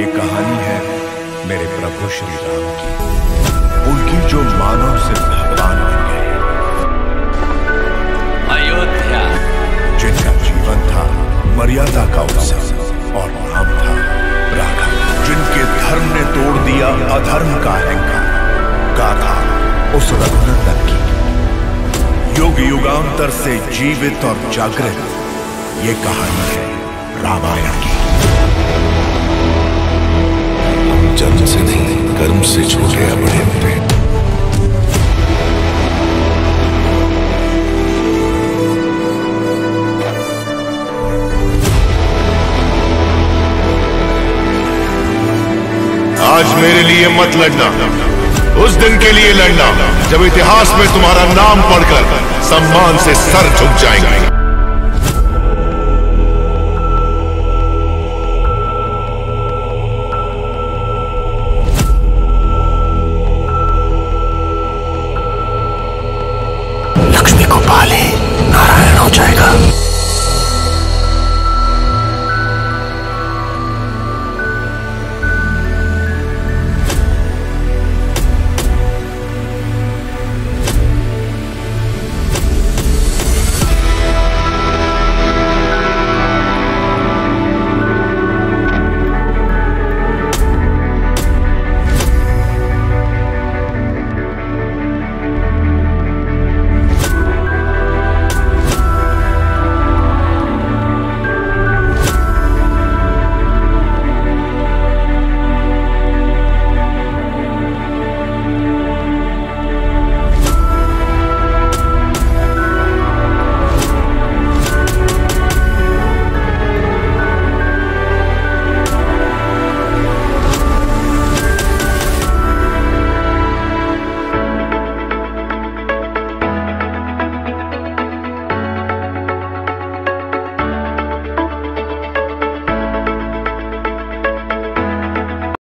ये कहानी है मेरे प्रभु श्री राम की, उनकी जो मानव से भगवान बन गए। अयोध्या जिनका जीवन था मर्यादा का उत्सव और नाम था राधा, जिनके धर्म ने तोड़ दिया अधर्म का अहंकार। गाथा उस रघुनंदन की, युग युगांतर से जीवित और जागृत। ये कहानी है रामायण की। जन्म से नहीं, कर्म से छोटे या बड़े होते हैं। आज मेरे लिए मत लड़ना, उस दिन के लिए लड़ना जब इतिहास में तुम्हारा नाम पढ़कर सम्मान से सर झुक जाएंगे।